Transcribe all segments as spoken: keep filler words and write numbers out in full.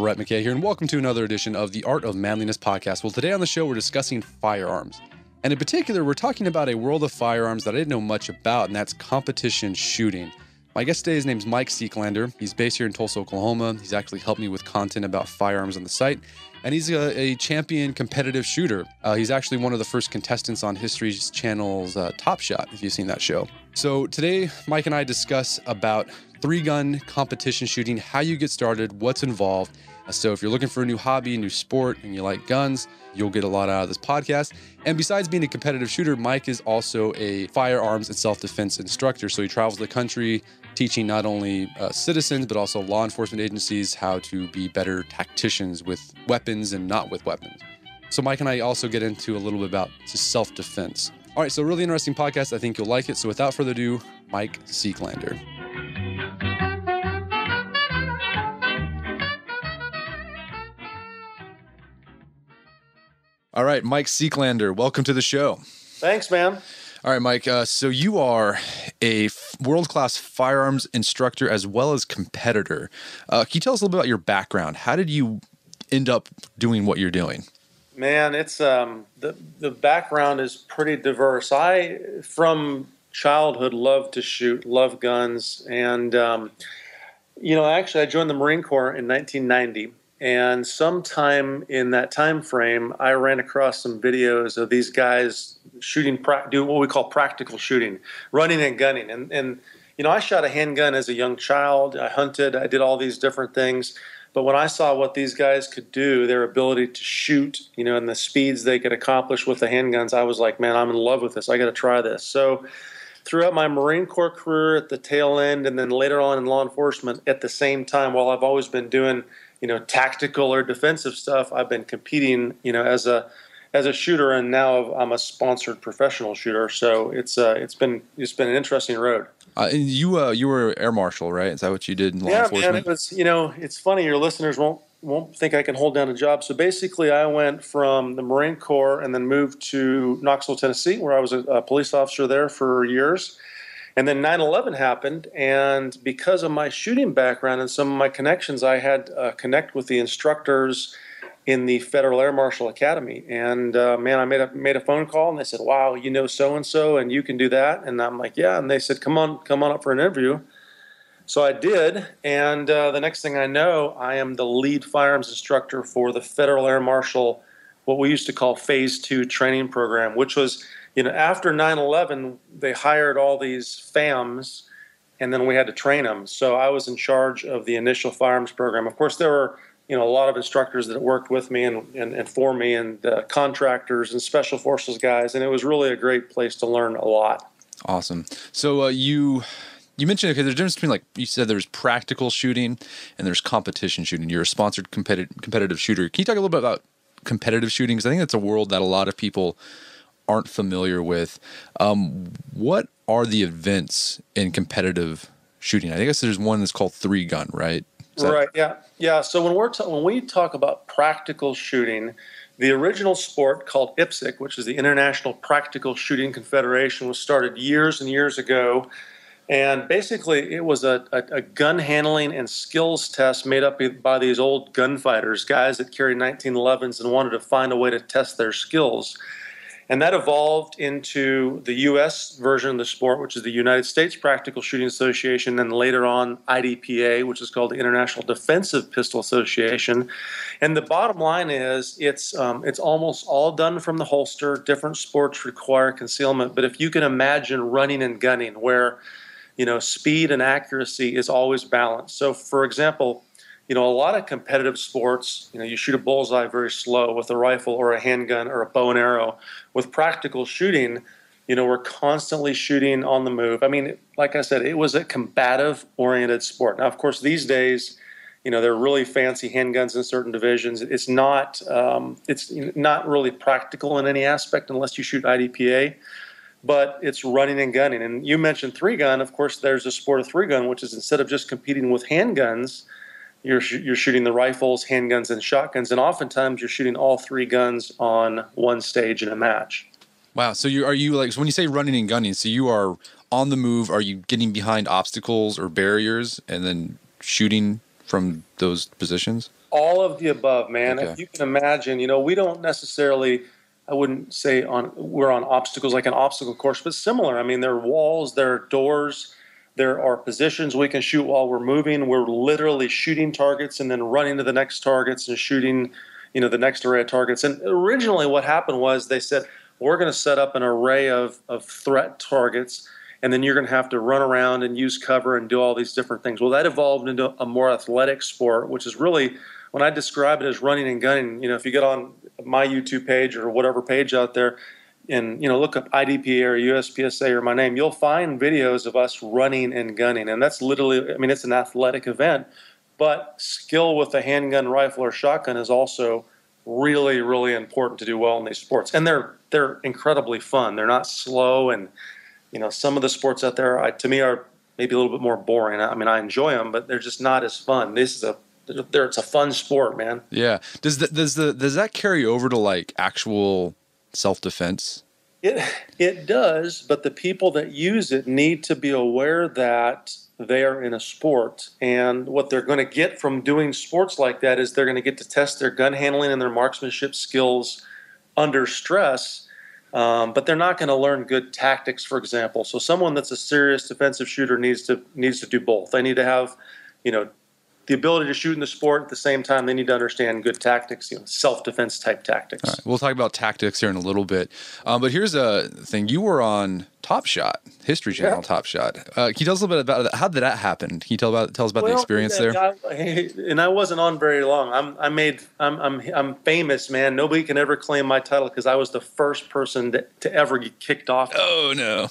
Brett McKay here, and welcome to another edition of the Art of Manliness podcast. Well, today on the show, we're discussing firearms. And in particular, we're talking about a world of firearms that I didn't know much about, and that's competition shooting. My guest today, his name's Mike Seeklander. He's based here in Tulsa, Oklahoma. He's actually helped me with content about firearms on the site. And he's a, a champion competitive shooter. Uh, he's actually one of the first contestants on History Channel's uh, Top Shot, if you've seen that show. So today, Mike and I discuss about three-gun competition shooting, how you get started, what's involved. So if you're looking for a new hobby, a new sport, and you like guns, you'll get a lot out of this podcast. And besides being a competitive shooter, Mike is also a firearms and self-defense instructor. So he travels the country teaching not only uh, citizens, but also law enforcement agencies how to be better tacticians with weapons and not with weapons. So Mike and I also get into a little bit about self-defense. All right, so really interesting podcast. I think you'll like it. So without further ado, Mike Seeklander. All right, Mike Seeklander, welcome to the show. Thanks, man. All right, Mike. Uh, so you are a f- world-class firearms instructor as well as competitor. Uh, can you tell us a little bit about your background? How did you end up doing what you're doing? Man, it's um, the the background is pretty diverse. I, from childhood, loved to shoot, loved guns, and um, you know, actually, I joined the Marine Corps in nineteen ninety. And sometime in that time frame, I ran across some videos of these guys shooting, do what we call practical shooting, running and gunning. And, and you know, I shot a handgun as a young child. I hunted. I did all these different things. But when I saw what these guys could do, their ability to shoot, you know, and the speeds they could accomplish with the handguns, I was like, man, I'm in love with this. I got to try this. So throughout my Marine Corps career at the tail end, and then later on in law enforcement at the same time, while I've always been doing, you know, tactical or defensive stuff, I've been competing, you know, as a as a shooter, and now I'm a sponsored professional shooter. So it's uh, it's been it's been an interesting road. Uh, and you uh, you were Air Marshal, right? Is that what you did in law yeah, enforcement? Yeah, man. It was, you know, it's funny. Your listeners won't won't think I can hold down a job. So basically, I went from the Marine Corps and then moved to Knoxville, Tennessee, where I was a, a police officer there for years. And then nine eleven happened, and because of my shooting background and some of my connections, I had uh, connect with the instructors in the Federal Air Marshal Academy. And, uh, man, I made a, made a phone call, and they said, wow, you know so-and-so, and you can do that. And I'm like, yeah. And they said, come on, come on up for an interview. So I did, and uh, the next thing I know, I am the lead firearms instructor for the Federal Air Marshal, what we used to call Phase two training program, which was, you know, after nine eleven, they hired all these FAMs, and then we had to train them. So I was in charge of the initial firearms program. Of course, there were, you know, a lot of instructors that worked with me and, and, and for me, and uh, contractors and special forces guys, and it was really a great place to learn a lot. Awesome. So uh, you you mentioned, okay, there's a difference between, like you said, there's practical shooting and there's competition shooting. You're a sponsored competitive competitive shooter. Can you talk a little bit about competitive shooting? Because I think that's a world that a lot of people aren't familiar with. Um, what are the events in competitive shooting? I guess there's one that's called three gun, right? Is right. That- yeah. Yeah. So when we're ta- when we talk about practical shooting, the original sport called I P S C, which is the International Practical Shooting Confederation, was started years and years ago. And basically, it was a, a, a gun handling and skills test made up by these old gunfighters, guys that carried nineteen elevens and wanted to find a way to test their skills. And that evolved into the U S version of the sport, which is the United States Practical Shooting Association, and later on I D P A, which is called the International Defensive Pistol Association. And the bottom line is it's um, it's almost all done from the holster. Different sports require concealment. But if you can imagine running and gunning, where, you know, speed and accuracy is always balanced. So, for example, you know, a lot of competitive sports, you know, you shoot a bullseye very slow with a rifle or a handgun or a bow and arrow. With practical shooting, you know, we're constantly shooting on the move. I mean, like I said, it was a combative-oriented sport. Now, of course, these days, you know, they're really fancy handguns in certain divisions. It's not, um, it's not really practical in any aspect unless you shoot I D P A. But it's running and gunning. And you mentioned three-gun. Of course, there's a sport of three-gun, which is instead of just competing with handguns, You're sh- you're shooting the rifles, handguns, and shotguns, and oftentimes you're shooting all three guns on one stage in a match. Wow. So you are you like so when you say running and gunning, so you are on the move. Are you getting behind obstacles or barriers and then shooting from those positions? All of the above, man. Okay. If you can imagine, you know, we don't necessarily, I wouldn't say on we're on obstacles like an obstacle course, but similar. I mean, there are walls, there are doors, there are positions we can shoot while we're moving. We're literally shooting targets and then running to the next targets and shooting, you know, the next array of targets. And originally what happened was they said, we're going to set up an array of, of threat targets, and then you're going to have to run around and use cover and do all these different things. Well, that evolved into a more athletic sport, which is really, when I describe it as running and gunning, you know, if you get on my YouTube page or whatever page out there and, you know, look up I D P A or U S P S A or my name, you'll find videos of us running and gunning. And that's literally, I mean, it's an athletic event, but skill with a handgun, rifle, or shotgun is also really, really important to do well in these sports. And they're, they're incredibly fun. They're not slow, and, you know, some of the sports out there, I, to me, are maybe a little bit more boring. I mean, I enjoy them, but they're just not as fun. This is a, there, it's a fun sport, man. Yeah. Does the, does the, does that carry over to like actual self-defense? It, it does, but the people that use it need to be aware that they are in a sport, and what they're going to get from doing sports like that is they're going to get to test their gun handling and their marksmanship skills under stress. Um, but they're not going to learn good tactics, for example. So someone that's a serious defensive shooter needs to needs to do both. They need to have, you know, the ability to shoot in the sport. At the same time, they need to understand good tactics, you know, self-defense type tactics. All right. We'll talk about tactics here in a little bit. Um, but here's a thing. You were on Top Shot, History Channel, yeah. Top Shot. Uh, can you tell us a little bit about that? How did that happen? Can you tell about tell us about well, the experience and, there? I, and I wasn't on very long. I'm I made I'm I'm I'm famous, man. Nobody can ever claim my title because I was the first person to, to ever get kicked off. Oh no!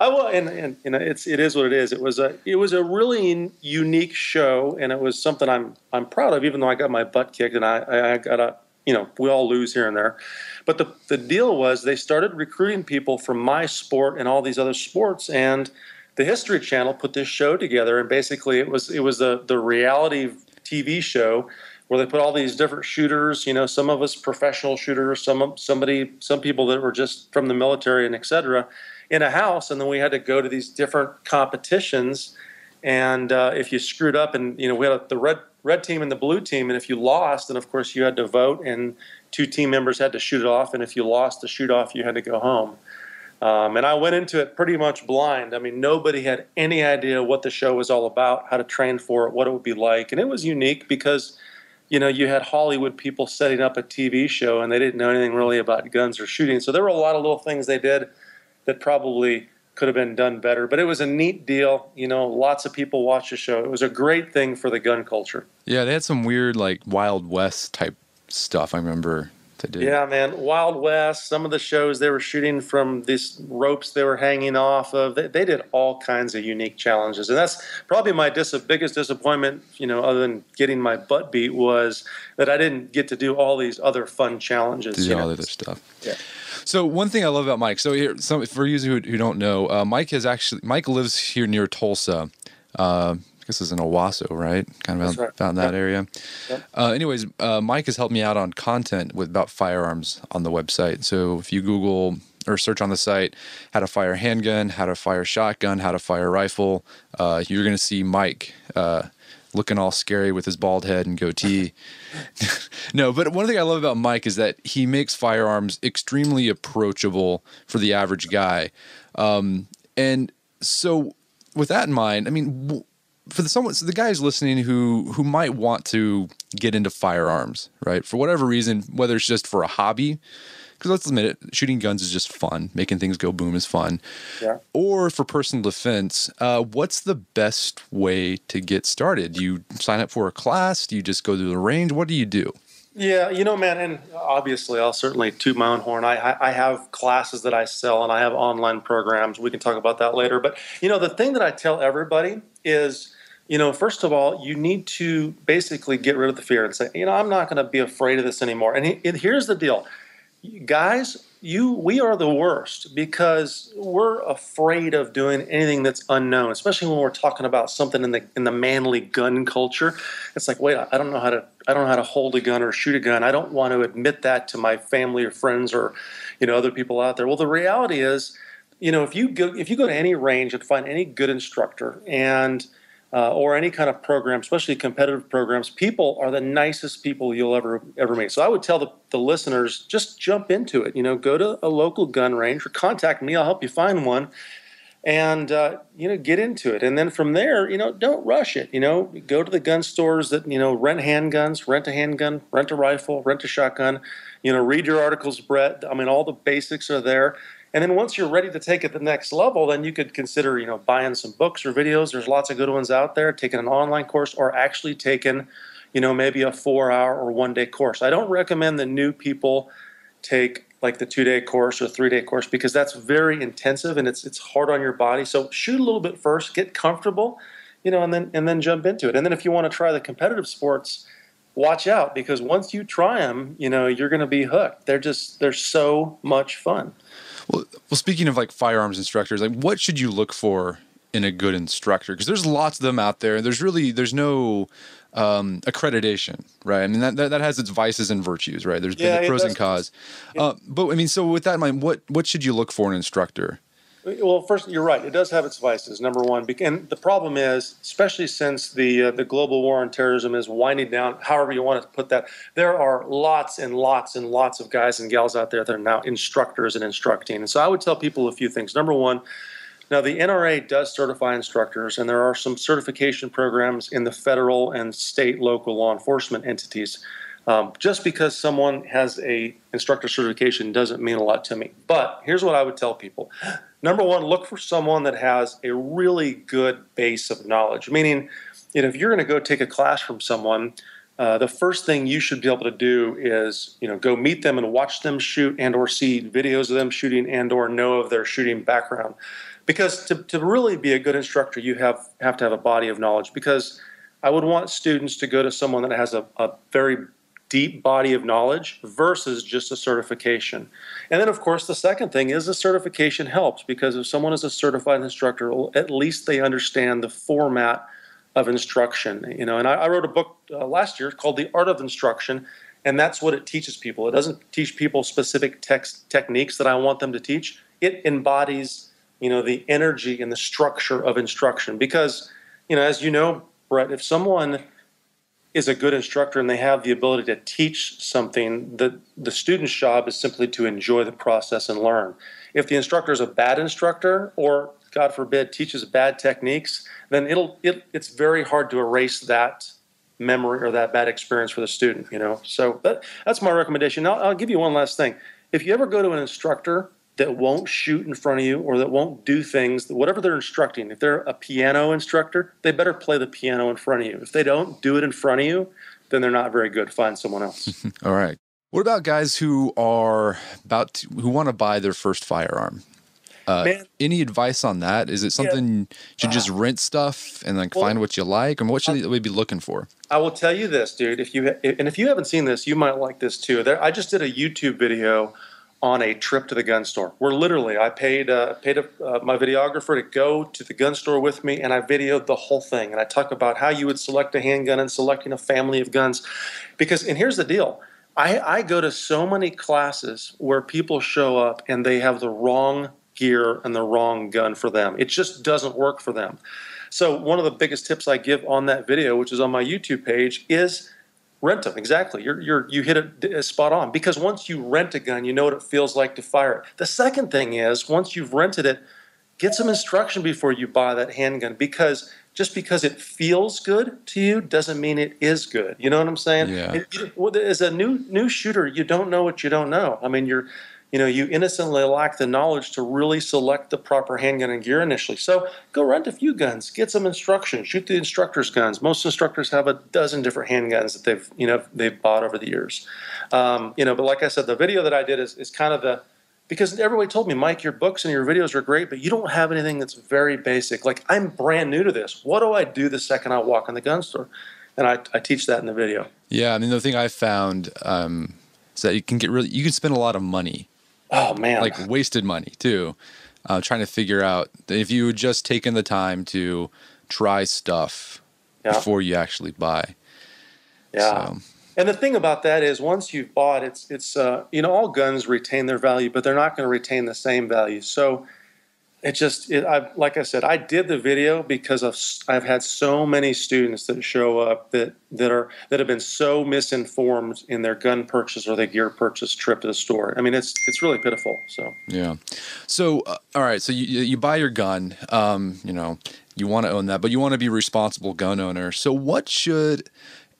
I will, and, and you know, it's it is what it is. It was a it was a really unique show, and it was something I'm I'm proud of, even though I got my butt kicked, and I I got a. You know, we all lose here and there. But the, the deal was they started recruiting people from my sport and all these other sports, and the History Channel put this show together, and basically it was it was the, the reality T V show where they put all these different shooters, you know, some of us professional shooters, some somebody, some people that were just from the military and et cetera, in a house, and then we had to go to these different competitions. And uh, if you screwed up, and, you know, we had the red red team and the blue team, and if you lost, then of course you had to vote, and two team members had to shoot it off, and if you lost the shoot off, you had to go home. Um, and I went into it pretty much blind. I mean, nobody had any idea what the show was all about, how to train for it, what it would be like. And it was unique because, you know, you had Hollywood people setting up a T V show, and they didn't know anything really about guns or shooting. So there were a lot of little things they did that probably could have been done better, but it was a neat deal. You know, lots of people watched the show. It was a great thing for the gun culture. Yeah, they had some weird, like, Wild West type stuff, I remember they did. Yeah, man, Wild West. Some of the shows they were shooting from these ropes they were hanging off of. They, they did all kinds of unique challenges, and that's probably my dis- biggest disappointment, you know, other than getting my butt beat, was that I didn't get to do all these other fun challenges. Do you all know? Other stuff. Yeah. So one thing I love about Mike, so here, some, for you who, who don't know, uh, Mike has actually, Mike lives here near Tulsa. Uh, I guess it's in Owasso, right? Kind of out, right. about in that yep. area. Yep. Uh, anyways, uh, Mike has helped me out on content with about firearms on the website. So if you Google or search on the site, how to fire handgun, how to fire shotgun, how to fire rifle, uh, you're going to see Mike uh, looking all scary with his bald head and goatee. No, but one thing I love about Mike is that he makes firearms extremely approachable for the average guy. Um, and so with that in mind, I mean, for the someone, so the guys listening who, who might want to get into firearms, right? For whatever reason, whether it's just for a hobby, because let's admit it, shooting guns is just fun. Making things go boom is fun. Yeah. Or for personal defense, uh, what's the best way to get started? Do you sign up for a class? Do you just go to the range? What do you do? Yeah, you know, man, and obviously I'll certainly toot my own horn. I, I have classes that I sell, and I have online programs. We can talk about that later. But, you know, the thing that I tell everybody is, you know, first of all, you need to basically get rid of the fear and say, you know, I'm not going to be afraid of this anymore. And, he, and here's the deal. Guys, you we are the worst because we're afraid of doing anything that's unknown, especially when we're talking about something in the in the manly gun culture. It's like, wait, I don't know how to I don't know how to hold a gun or shoot a gun. I don't want to admit that to my family or friends or, you know, other people out there. Well, the reality is, you know, if you go if you go to any range and find any good instructor and uh, or any kind of program, especially competitive programs, people are the nicest people you'll ever ever meet. So I would tell the, the listeners, just jump into it. You know, go to a local gun range or contact me. I'll help you find one. And, uh, you know, get into it. And then from there, you know, don't rush it. You know, go to the gun stores that, you know, rent handguns, rent a handgun, rent a rifle, rent a shotgun. You know, read your articles, Brett. I mean, all the basics are there. And then once you're ready to take it to the next level, then you could consider, you know, buying some books or videos. There's lots of good ones out there, taking an online course or actually taking, you know, maybe a four-hour or one-day course. I don't recommend the new people take like the two-day course or three-day course, because that's very intensive and it's it's hard on your body. So shoot a little bit first, get comfortable, you know, and then and then jump into it. And then if you want to try the competitive sports, watch out, because once you try them, you know, you're going to be hooked. They're just they're so much fun. Well, well, speaking of like firearms instructors, like what should you look for in a good instructor? Because there's lots of them out there. There's really there's no um, accreditation, right? I mean, that, that that has its vices and virtues, right? There's yeah, been the pros and cons. Yeah. Uh, but I mean, so with that in mind, what what should you look for in an instructor? Well, first, you're right. It does have its vices, number one. And the problem is, especially since the uh, the global war on terrorism is winding down, however you want to put that, there are lots and lots and lots of guys and gals out there that are now instructors and instructing. And so I would tell people a few things. Number one, now the N R A does certify instructors, and there are some certification programs in the federal and state local law enforcement entities. Um, just because someone has a instructor certification doesn't mean a lot to me. But here's what I would tell people. Number one, look for someone that has a really good base of knowledge. Meaning, you know, if you're going to go take a class from someone, uh, the first thing you should be able to do is, you know, go meet them and watch them shoot and or see videos of them shooting and or know of their shooting background. Because to, to really be a good instructor, you have, have to have a body of knowledge. Because I would want students to go to someone that has a, a very deep body of knowledge versus just a certification. And then, of course, the second thing is the certification helps, because if someone is a certified instructor, at least they understand the format of instruction. You know, and I, I wrote a book uh, last year called The Art of Instruction, and that's what it teaches people. It doesn't teach people specific text techniques that I want them to teach. It embodies, you know, the energy and the structure of instruction. Because, you know, as you know, Brett, if someone is a good instructor and they have the ability to teach something, the, the student's job is simply to enjoy the process and learn. If the instructor is a bad instructor or, God forbid, teaches bad techniques, then it'll it, it's very hard to erase that memory or that bad experience for the student, you know. So that, that's my recommendation. I'll, I'll give you one last thing. If you ever go to an instructor that won't shoot in front of you or that won't do things, whatever they're instructing. If they're a piano instructor, they better play the piano in front of you. If they don't do it in front of you, then they're not very good. Find someone else. All right. What about guys who are about to, who want to buy their first firearm? Uh, Man, any advice on that? Is it something yeah. should just rent stuff and like well, find what you like, and what should I, they be looking for? I will tell you this, dude. If you and if you haven't seen this, you might like this too. There, I just did a YouTube video on a trip to the gun store, where literally I paid uh, paid a, uh, my videographer to go to the gun store with me, and I videoed the whole thing. And I talk about how you would select a handgun and selecting a family of guns. Because, and here's the deal, I, I go to so many classes where people show up and they have the wrong gear and the wrong gun for them. It just doesn't work for them. So one of the biggest tips I give on that video, which is on my YouTube page, is rent them. Exactly. You're, you're, you hit it spot on. Because once you rent a gun, you know what it feels like to fire it. The second thing is, once you've rented it, get some instruction before you buy that handgun. Because just because it feels good to you doesn't mean it is good. You know what I'm saying? Yeah. It, it, as a new new shooter, you don't know what you don't know. I mean, you're, you know, you innocently lack the knowledge to really select the proper handgun and gear initially. So go rent a few guns, get some instruction, shoot the instructor's guns. Most instructors have a dozen different handguns that they've, you know, they've bought over the years. Um, you know, but like I said, the video that I did is, is kind of the, because everybody told me, Mike, your books and your videos are great, but you don't have anything that's very basic. Like, I'm brand new to this. What do I do the second I walk in the gun store? And I, I teach that in the video. Yeah. I mean, the thing I found um, is that you can get really, you can spend a lot of money. Oh, man. Like wasted money, too, uh, trying to figure out if you had just taken the time to try stuff yeah. before you actually buy. Yeah. So. And the thing about that is, once you've bought, it's, it's uh, you know, all guns retain their value, but they're not going to retain the same value. So it just, it, I, like I said, I did the video because I've, I've had so many students that show up that, that are, that have been so misinformed in their gun purchase or their gear purchase trip to the store. I mean, it's, it's really pitiful. So, yeah. So, uh, all right. So you, you buy your gun, um, you know, you want to own that, but you want to be a responsible gun owner. So what should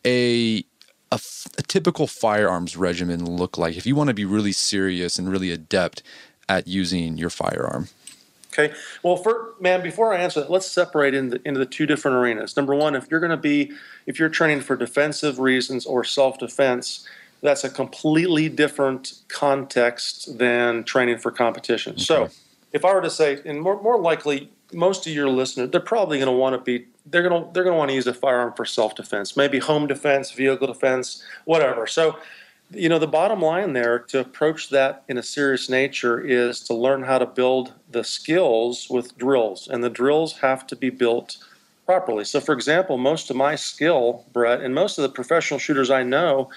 a, a, a typical firearms regimen look like if you want to be really serious and really adept at using your firearm? Okay. Well, for, man, before I answer that, let's separate into, into the two different arenas. Number one, if you're going to be, if you're training for defensive reasons or self-defense, that's a completely different context than training for competition. Okay. So if I were to say, and more, more likely, most of your listeners, they're probably going to want to be, they're going to, they're going to want to use a firearm for self-defense, maybe home defense, vehicle defense, whatever. So, you know, the bottom line there to approach that in a serious nature is to learn how to build the skills with drills, and the drills have to be built properly. So, for example, most of my skill, Brett, and most of the professional shooters I know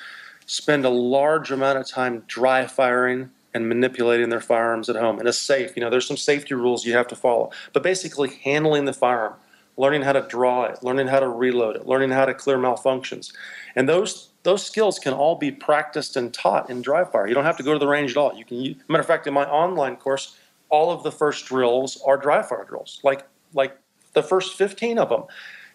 spend a large amount of time dry firing and manipulating their firearms at home in a safe. You know, there's some safety rules you have to follow, but basically handling the firearm, learning how to draw it, learning how to reload it, learning how to clear malfunctions, and those Those skills can all be practiced and taught in dry fire. You don't have to go to the range at all. You can, use, matter of fact, in my online course, all of the first drills are dry fire drills, like like the first fifteen of them.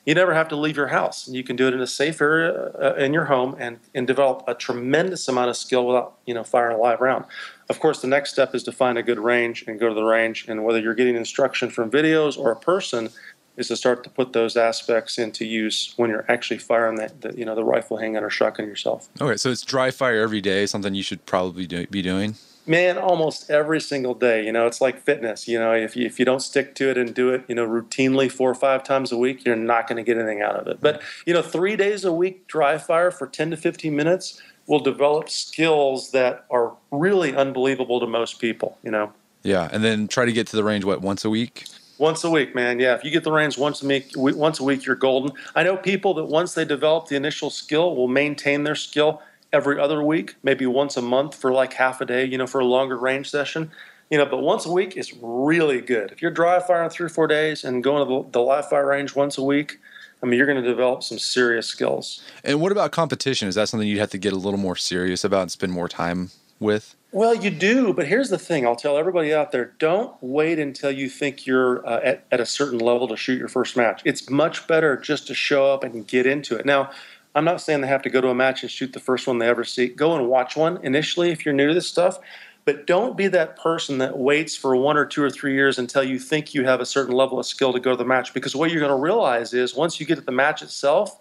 You never have to leave your house. You can do it in a safe area uh, in your home and and develop a tremendous amount of skill without you know firing a live round. Of course, the next step is to find a good range and go to the range. And whether you're getting instruction from videos or a person, is to start to put those aspects into use when you're actually firing that, the, you know, the rifle, handgun, or shotgun yourself. Okay, so it's dry fire every day, something you should probably do, be doing? Man, almost every single day. You know, it's like fitness. You know, if you, if you don't stick to it and do it, you know, routinely four or five times a week, you're not going to get anything out of it. But, you know, three days a week dry fire for ten to fifteen minutes will develop skills that are really unbelievable to most people, you know. Yeah, and then try to get to the range, what, once a week? Once a week, man. Yeah, if you get the range once a week, once a week, you're golden. I know people that once they develop the initial skill will maintain their skill every other week, maybe once a month for like half a day, you know, for a longer range session. You know, but once a week is really good. If you're dry firing three or four days and going to the live fire range once a week, I mean, you're going to develop some serious skills. And what about competition? Is that something you'd have to get a little more serious about and spend more time with? Well, you do, but here's the thing. I'll tell everybody out there, don't wait until you think you're uh, at, at a certain level to shoot your first match. It's much better just to show up and get into it. Now, I'm not saying they have to go to a match and shoot the first one they ever see. Go and watch one initially if you're new to this stuff, but don't be that person that waits for one or two or three years until you think you have a certain level of skill to go to the match, because what you're going to realize is once you get to the match itself,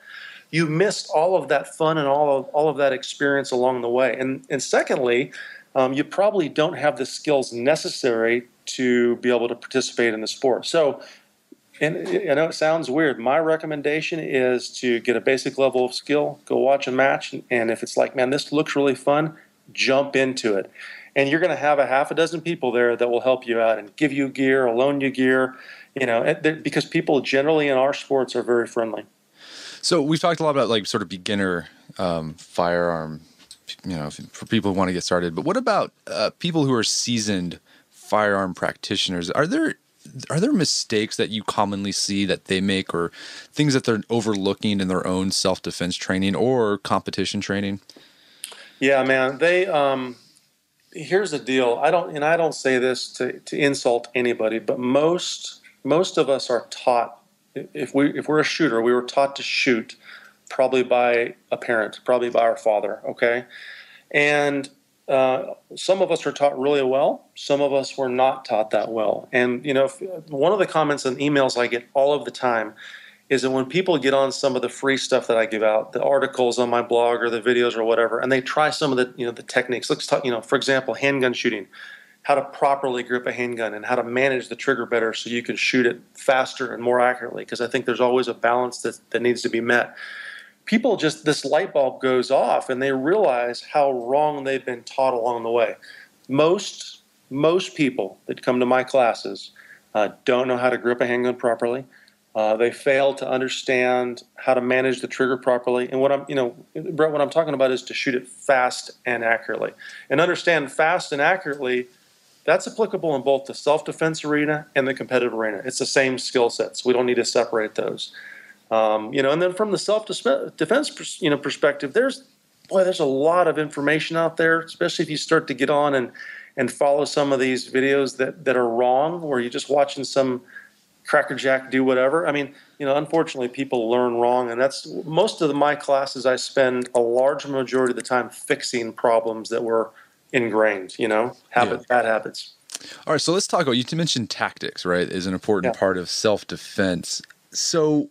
you missed all of that fun and all of, all of that experience along the way. And, and secondly, Um, you probably don't have the skills necessary to be able to participate in the sport. So, and I know it sounds weird, my recommendation is to get a basic level of skill, go watch a match, and if it's like, man, this looks really fun, jump into it. And you're going to have a half a dozen people there that will help you out and give you gear or loan you gear, you know, because people generally in our sports are very friendly. So we've talked a lot about like sort of beginner um, firearm, you know, for people who want to get started. But what about uh, people who are seasoned firearm practitioners? Are there are there mistakes that you commonly see that they make, or things that they're overlooking in their own self-defense training or competition training? Yeah, man. They um, here's the deal. I don't, and I don't say this to, to insult anybody, but most most of us are taught, if we if we're a shooter, we were taught to shoot. Probably by a parent, probably by our father, okay? And uh, some of us were taught really well. Some of us were not taught that well. And, you know, if, one of the comments and emails I get all of the time is that when people get on some of the free stuff that I give out, the articles on my blog or the videos or whatever, and they try some of the, you know, the techniques. Let's talk, you know, for example, handgun shooting, how to properly grip a handgun and how to manage the trigger better so you can shoot it faster and more accurately, because I think there's always a balance that, that needs to be met. People just, this light bulb goes off and they realize how wrong they've been taught along the way. Most, most people that come to my classes uh, don't know how to grip a handgun properly. Uh, they fail to understand how to manage the trigger properly. And what I'm, you know, Brett, what I'm talking about is to shoot it fast and accurately. And understand fast and accurately That's applicable in both the self-defense arena and the competitive arena. It's the same skill sets. We don't need to separate those. Um, you know, and then from the self-defense, you know, perspective, there's boy, there's a lot of information out there, especially if you start to get on and and follow some of these videos that that are wrong, where you're just watching some crackerjack do whatever. I mean, you know, unfortunately, people learn wrong, and that's most of the, my classes. I spend a large majority of the time fixing problems that were ingrained, you know, habit, yeah. bad habits. All right, so let's talk about, you mentioned tactics, right, is an important yeah. part of self-defense. So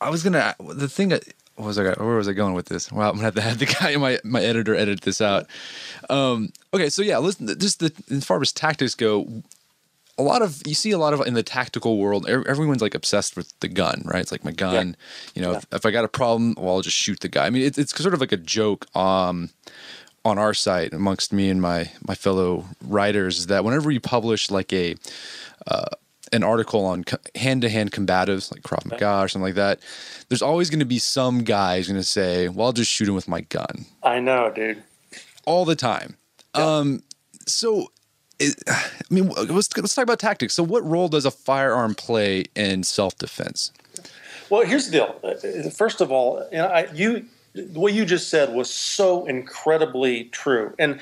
I was gonna, the thing that what was I got, where was I going with this? Well, I'm gonna have to have the guy, my my editor, edit this out. Um, okay, so yeah, listen, just the as far as tactics go. A lot of, you see a lot of in the tactical world, everyone's like obsessed with the gun, right? It's like my gun, yeah. you know, yeah. if, if I got a problem, well, I'll just shoot the guy. I mean, it, it's sort of like a joke um, on our site amongst me and my, my fellow writers is that whenever you publish like a, uh, an article on co- hand-to-hand combatives, like Krav Maga yeah. or something like that, there's always going to be some guy who's going to say, well, I'll just shoot him with my gun. I know, dude. All the time. Yeah. Um, so... It, I mean, let's, let's talk about tactics. So what role does a firearm play in self-defense? Well, here's the deal. First of all, you know, I, you, what you just said was so incredibly true. And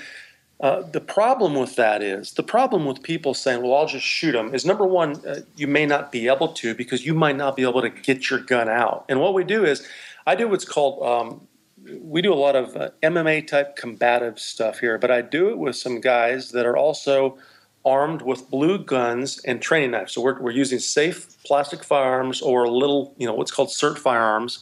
uh, the problem with that is, the problem with people saying, well, I'll just shoot them is, number one, uh, you may not be able to because you might not be able to get your gun out. And what we do is, I do what's called um, – we do a lot of uh, M M A-type combative stuff here, but I do it with some guys that are also armed with blue guns and training knives. So we're, we're using safe plastic firearms or little, you know, what's called SIRT firearms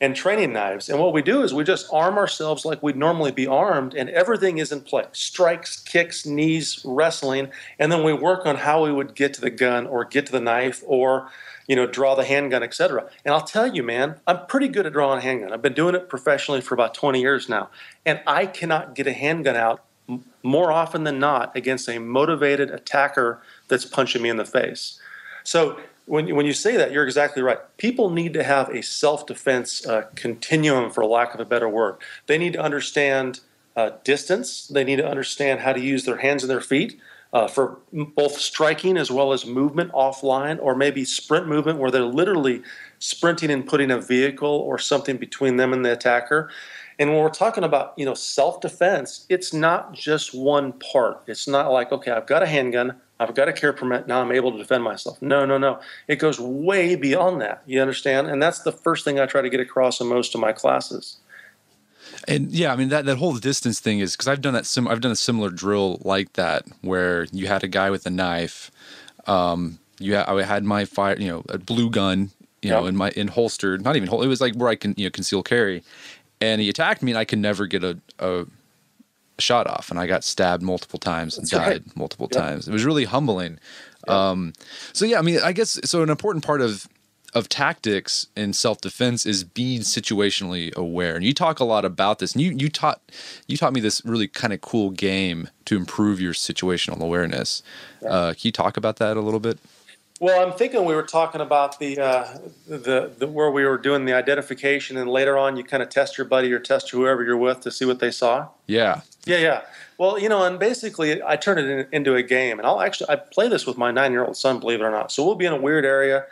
and training knives. And what we do is we just arm ourselves like we'd normally be armed, and everything is in play. Strikes, kicks, knees, wrestling, and then we work on how we would get to the gun or get to the knife or you know, draw the handgun, et cetera. And I'll tell you, man, I'm pretty good at drawing a handgun. I've been doing it professionally for about twenty years now. And I cannot get a handgun out m- more often than not against a motivated attacker that's punching me in the face. So when, when you say that, you're exactly right. People need to have a self-defense uh, continuum, for lack of a better word. They need to understand uh, distance. They need to understand how to use their hands and their feet. Uh, for both striking as well as movement offline, or maybe sprint movement where they're literally sprinting and putting a vehicle or something between them and the attacker. And when we're talking about, you know, self-defense, it's not just one part. It's not like, okay, I've got a handgun, I've got a care permit, now I'm able to defend myself. No, no, no. It goes way beyond that. You understand? And that's the first thing I try to get across in most of my classes. And yeah, I mean, that, that whole distance thing is, because I've done that. Sim- I've done a similar drill like that where you had a guy with a knife. Um, you, ha- I had my fire, you know, a blue gun, you yep. know, in my in holstered, not even hol- it was like where I can, you know, conceal carry. And he attacked me, and I could never get a, a shot off, and I got stabbed multiple times and That's died right. multiple yep. times. It was really humbling. Yep. Um, so yeah, I mean, I guess so. An important part of of tactics and self-defense is being situationally aware. And you talk a lot about this. And you, you taught you taught me this really kind of cool game to improve your situational awareness. Yeah. Uh, can you talk about that a little bit? Well, I'm thinking we were talking about the, uh, the the where we were doing the identification, and later on you kind of test your buddy or test whoever you're with to see what they saw. Yeah. Yeah, yeah. Well, you know, and basically I turn it in, into a game. And I'll actually I play this with my nine-year-old son, believe it or not. So we'll be in a weird area,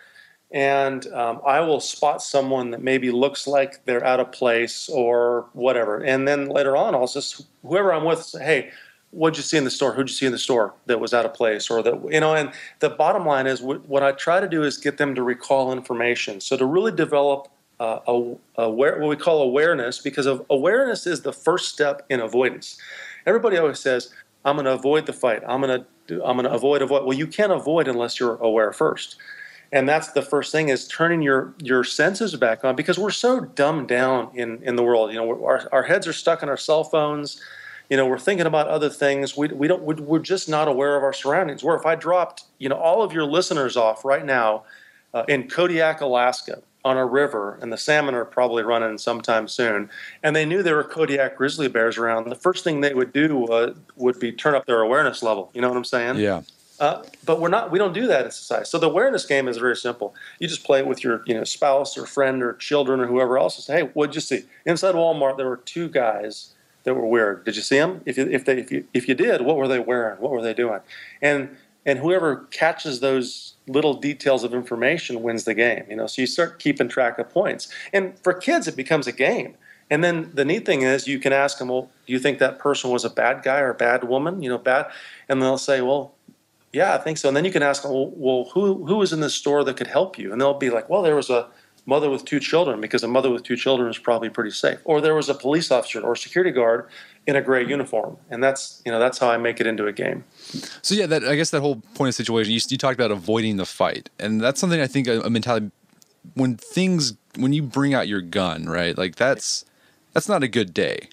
and um, I will spot someone that maybe looks like they're out of place or whatever. And then later on, I'll just, whoever I'm with, say, hey, what'd you see in the store? Who'd you see in the store that was out of place? Or that, you know, and the bottom line is what, what I try to do is get them to recall information. So to really develop uh, a, aware, what we call awareness, because of awareness is the first step in avoidance. Everybody always says, I'm going to avoid the fight. I'm going to, I'm going to avoid, avoid. Well, you can't avoid unless you're aware first. And that's the first thing, is turning your, your senses back on, because we're so dumbed down in, in the world. You know, we're, our our heads are stuck in our cell phones. You know, we're thinking about other things. We we don't we're just not aware of our surroundings. Where if I dropped you know all of your listeners off right now uh, in Kodiak, Alaska, on a river, and the salmon are probably running sometime soon, and they knew there were Kodiak grizzly bears around, the first thing they would do uh, would be turn up their awareness level. You know what I'm saying? Yeah. Uh, but we're not, we don't do that in society. So the awareness game is very simple. You just play it with your, you know, spouse or friend or children or whoever else, and say, hey, what'd you see? Inside Walmart, there were two guys that were weird. Did you see them? If you, if they, if you, if you did, what were they wearing? What were they doing? And and whoever catches those little details of information wins the game. You know, so you start keeping track of points. And for kids, it becomes a game. And then the neat thing is, you can ask them, well, do you think that person was a bad guy or a bad woman? You know, bad, and they'll say, well, yeah, I think so. And then you can ask them, well, well who who was in this store that could help you? And they'll be like, well, there was a mother with two children, because a mother with two children is probably pretty safe. Or there was a police officer or security guard in a gray uniform. And that's, you know, that's how I make it into a game. So yeah, that, I guess that whole point of situation, you, you talked about avoiding the fight. And that's something I think a, a mentality, when things, when you bring out your gun, right? Like that's, that's not a good day.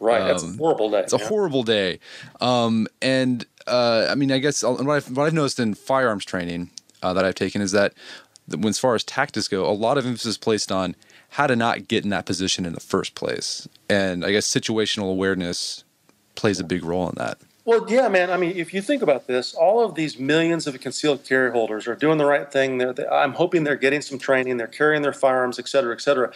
Right. Um, that's a horrible day. It's a yeah. horrible day. Um, and uh, I mean, I guess what I've, what I've noticed in firearms training uh, that I've taken is that, when as far as tactics go, a lot of emphasis placed on how to not get in that position in the first place. And I guess situational awareness plays a big role in that. Well, yeah, man. I mean, if you think about this, all of these millions of concealed carry holders are doing the right thing. They're, they, I'm hoping they're getting some training. They're carrying their firearms, et cetera, et cetera.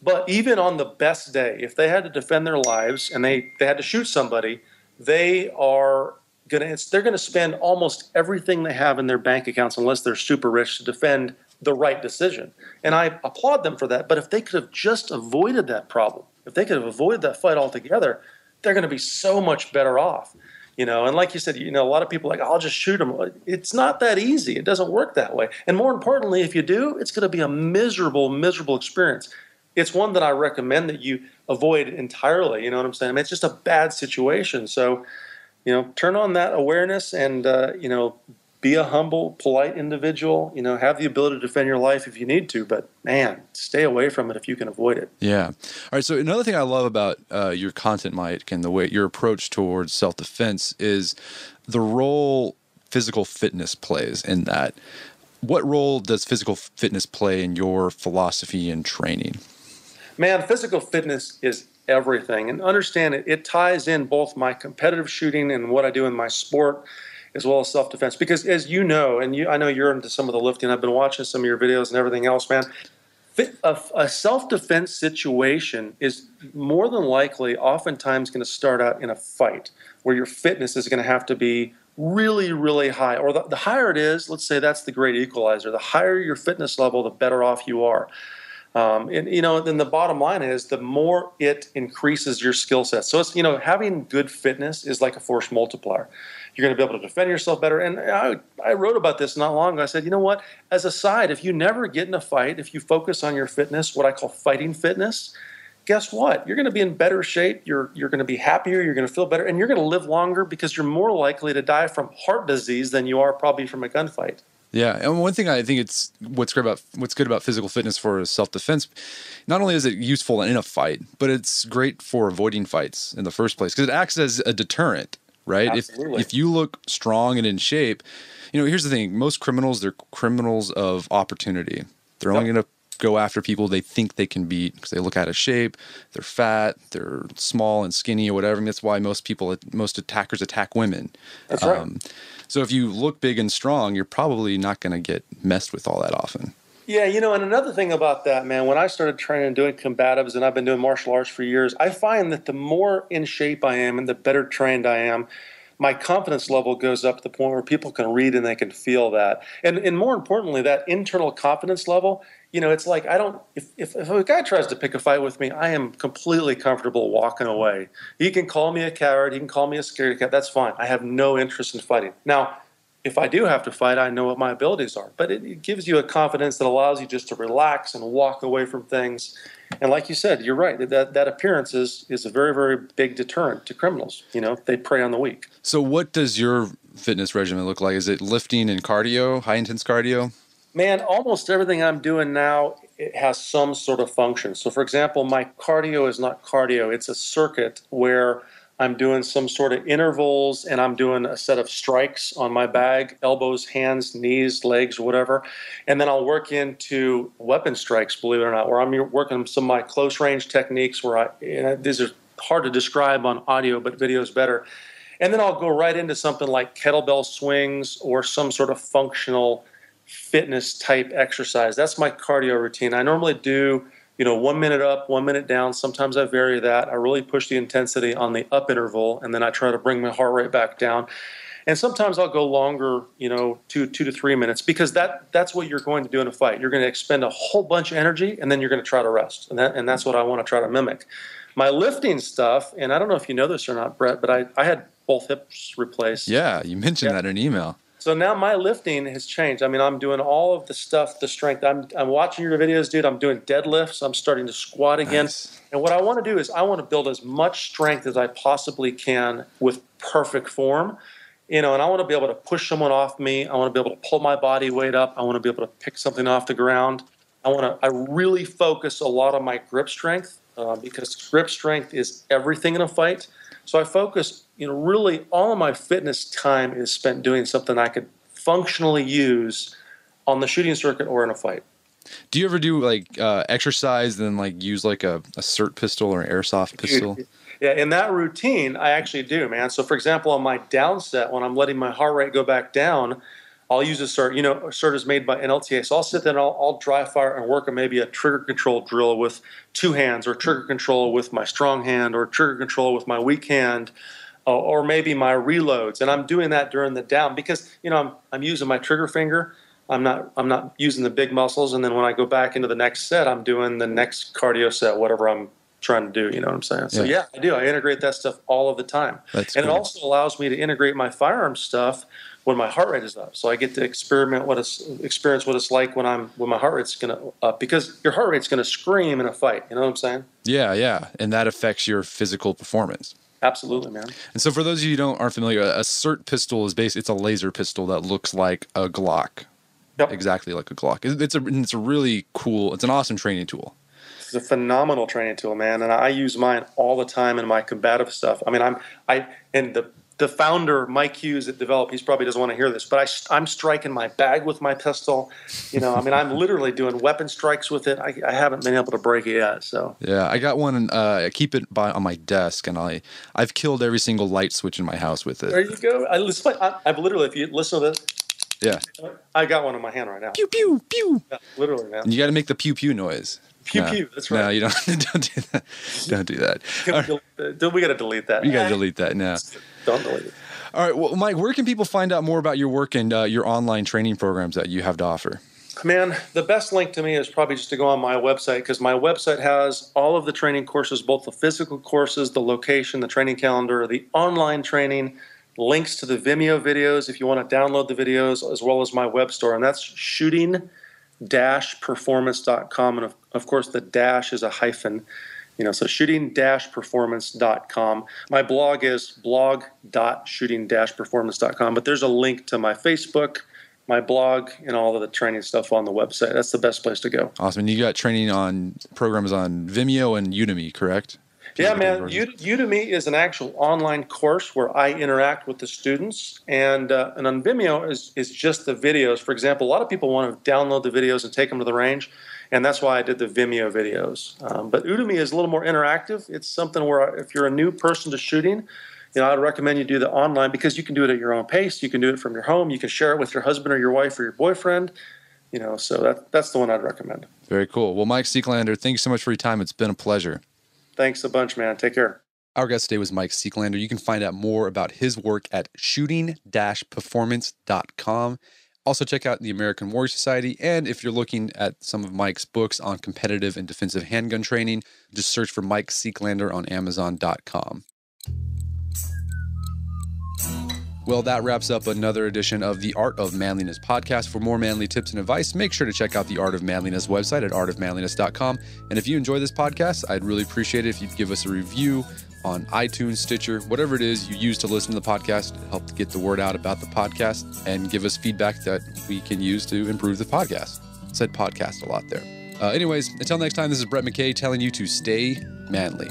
But even on the best day, if they had to defend their lives and they, they had to shoot somebody, they are... Gonna, it's, they're going to spend almost everything they have in their bank accounts, unless they're super rich, to defend the right decision. And I applaud them for that. But if they could have just avoided that problem, if they could have avoided that fight altogether, they're going to be so much better off. You know, and like you said, you know, a lot of people are like, I'll just shoot them. It's not that easy. It doesn't work that way. And more importantly, if you do, it's going to be a miserable, miserable experience. It's one that I recommend that you avoid entirely. You know what I'm saying? I mean, it's just a bad situation. So, you know, turn on that awareness and, uh, you know, be a humble, polite individual. You know, have the ability to defend your life if you need to. But, man, stay away from it if you can avoid it. Yeah. All right. So another thing I love about uh, your content, Mike, and the way your approach towards self-defense is the role physical fitness plays in that. What role does physical fitness play in your philosophy and training? Man, physical fitness is everything. And understand it, it ties in both my competitive shooting and what I do in my sport, as well as self-defense. Because as you know, and you, I know you're into some of the lifting, I've been watching some of your videos and everything else, man. A, a self-defense situation is more than likely oftentimes going to start out in a fight where your fitness is going to have to be really, really high. Or the, the higher it is, let's say that's the great equalizer. The higher your fitness level, the better off you are. Um, and, you know, then the bottom line is the more it increases your skill set. So, it's, you know, having good fitness is like a force multiplier. You're going to be able to defend yourself better. And I, I wrote about this not long ago. I said, you know what, as a side, if you never get in a fight, if you focus on your fitness, what I call fighting fitness, guess what? You're going to be in better shape. You're, you're going to be happier. You're going to feel better. And you're going to live longer because you're more likely to die from heart disease than you are probably from a gunfight. Yeah, and one thing I think it's what's great about what's good about physical fitness for self-defense. Not only is it useful in a fight, but it's great for avoiding fights in the first place because it acts as a deterrent, right? Absolutely. If if you look strong and in shape, you know, here's the thing: most criminals, they're criminals of opportunity. They're yep. only going to go after people they think they can beat because they look out of shape, they're fat, they're small and skinny or whatever. I mean, that's why most people, most attackers attack women. That's right. Um, so if you look big and strong, you're probably not going to get messed with all that often. Yeah, you know, and another thing about that, man, when I started training and doing combatives, and I've been doing martial arts for years, I find that the more in shape I am and the better trained I am, my confidence level goes up to the point where people can read and they can feel that. And, and more importantly, that internal confidence level, you know, it's like I don't – if if a guy tries to pick a fight with me, I am completely comfortable walking away. He can call me a coward. He can call me a scaredy cat. That's fine. I have no interest in fighting. Now, if I do have to fight, I know what my abilities are. But it, it gives you a confidence that allows you just to relax and walk away from things. And like you said, you're right. That that appearance is, is a very, very big deterrent to criminals. You know, they prey on the weak. So what does your fitness regimen look like? Is it lifting and cardio, high-intense cardio? Man, almost everything I'm doing now, it has some sort of function. So, for example, my cardio is not cardio. It's a circuit where I'm doing some sort of intervals and I'm doing a set of strikes on my bag, elbows, hands, knees, legs, whatever. And then I'll work into weapon strikes, believe it or not, where I'm working some of my close-range techniques where I, you know, these are hard to describe on audio, but video is better. And then I'll go right into something like kettlebell swings or some sort of functional fitness type exercise. That's my cardio routine. I normally do you know, one minute up, one minute down. Sometimes I vary that. I really push the intensity on the up interval, and then I try to bring my heart rate back down. And sometimes I'll go longer, you know, two, two to three minutes, because that, that's what you're going to do in a fight. You're going to expend a whole bunch of energy, and then you're going to try to rest. And that, and that's what I want to try to mimic. My lifting stuff, and I don't know if you know this or not, Brett, but I, I had both hips replaced. Yeah, you mentioned yeah. that in an email. So now my lifting has changed. I mean, I'm doing all of the stuff, the strength. I'm I'm watching your videos, dude. I'm doing deadlifts. I'm starting to squat again. Nice. And what I want to do is I want to build as much strength as I possibly can with perfect form. You know, and I want to be able to push someone off me. I want to be able to pull my body weight up. I want to be able to pick something off the ground. I want to. I really focus a lot on my grip strength uh, because grip strength is everything in a fight. So I focus. You know, really, all of my fitness time is spent doing something I could functionally use on the shooting circuit or in a fight. Do you ever do like uh, exercise, and then like use like a, a SIRT pistol or an airsoft pistol? Dude, yeah, in that routine, I actually do, man. So, for example, on my down set, when I'm letting my heart rate go back down, I'll use a SIRT. You know, SIRT is made by N L T A. So I'll sit there and I'll, I'll dry fire and work on maybe a trigger control drill with two hands, or trigger control with my strong hand, or trigger control with my weak hand, uh, or maybe my reloads. And I'm doing that during the down because, you know, I'm I'm using my trigger finger. I'm not I'm not using the big muscles. And then when I go back into the next set, I'm doing the next cardio set, whatever I'm trying to do. You know what I'm saying? So, yeah, yeah I do. I integrate that stuff all of the time. That's and cool. It also allows me to integrate my firearm stuff when my heart rate is up. So I get to experiment what it's, experience what it's like when I'm when my heart rate's going to up, because your heart rate's going to scream in a fight. You know what I'm saying? Yeah, yeah. And that affects your physical performance. Absolutely, man. And so for those of you who don't aren't familiar, a SIRT pistol is basically it's a laser pistol that looks like a Glock. Yep. Exactly like a Glock. It's a it's a really cool, it's an awesome training tool. It's a phenomenal training tool, man, and I use mine all the time in my combative stuff. I mean, I'm I and the the founder, Mike Hughes at Develop, he probably doesn't want to hear this, but I, I'm striking my bag with my pistol. You know, I mean, I'm literally doing weapon strikes with it. I, I haven't been able to break it yet. So yeah, I got one. And, uh, I keep it by on my desk, and I I've killed every single light switch in my house with it. There you go. I, I, I've literally, if you listen to this. Yeah. I got one in my hand right now. Pew, pew, pew. Yeah, literally, man. And you got to make the pew, pew noise. Pew, no, pew. That's right. No, you don't. Don't do that. Don't do that. Right. We got to delete that. You got to delete that now. Don't delete it. All right. Well, Mike, where can people find out more about your work and uh, your online training programs that you have to offer? Man, the best link to me is probably just to go on my website, because my website has all of the training courses, both the physical courses, the location, the training calendar, the online training, links to the Vimeo videos if you want to download the videos, as well as my web store. And that's shooting dash performance dot com. And of, of course, the dash is a hyphen, you know, so shooting dash performance dot com. My blog is blog dot shooting dash performance dot com, but there's a link to my Facebook, my blog, and all of the training stuff on the website. That's the best place to go. Awesome. And you got training on programs on Vimeo and Udemy, correct? Yeah, man. Udemy is an actual online course where I interact with the students, and uh, and on Vimeo is is just the videos. For example, a lot of people want to download the videos and take them to the range, and that's why I did the Vimeo videos. Um, but Udemy is a little more interactive. It's something where if you're a new person to shooting, you know, I'd recommend you do the online, because you can do it at your own pace. You can do it from your home. You can share it with your husband or your wife or your boyfriend. You know, so that that's the one I'd recommend. Very cool. Well, Mike Seeklander, thank you so much for your time. It's been a pleasure. Thanks a bunch, man. Take care. Our guest today was Mike Seeklander. You can find out more about his work at shooting dash performance dot com. Also, check out the American Warrior Society. And if you're looking at some of Mike's books on competitive and defensive handgun training, just search for Mike Seeklander on amazon dot com. Well, that wraps up another edition of the Art of Manliness podcast. For more manly tips and advice, make sure to check out the Art of Manliness website at art of manliness dot com. And if you enjoy this podcast, I'd really appreciate it if you'd give us a review on iTunes, Stitcher, whatever it is you use to listen to the podcast. It helps get the word out about the podcast and give us feedback that we can use to improve the podcast. I said podcast a lot there. Uh, anyways, until next time, this is Brett McKay telling you to stay manly.